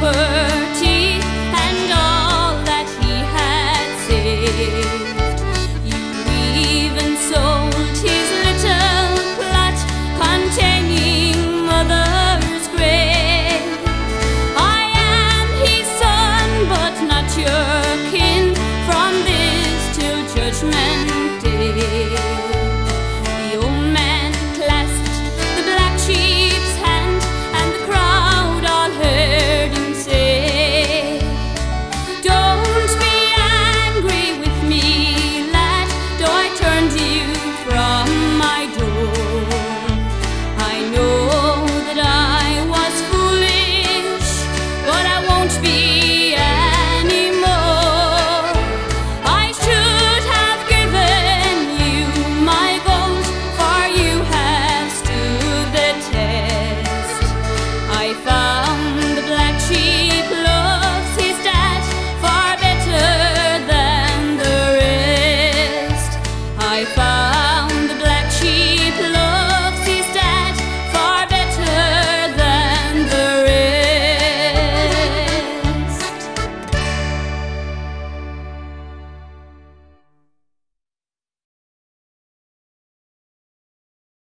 property and all that he had saved. You even sold his little plot containing mother's grave. I am his son, but not your kin, from this till judgment day. Be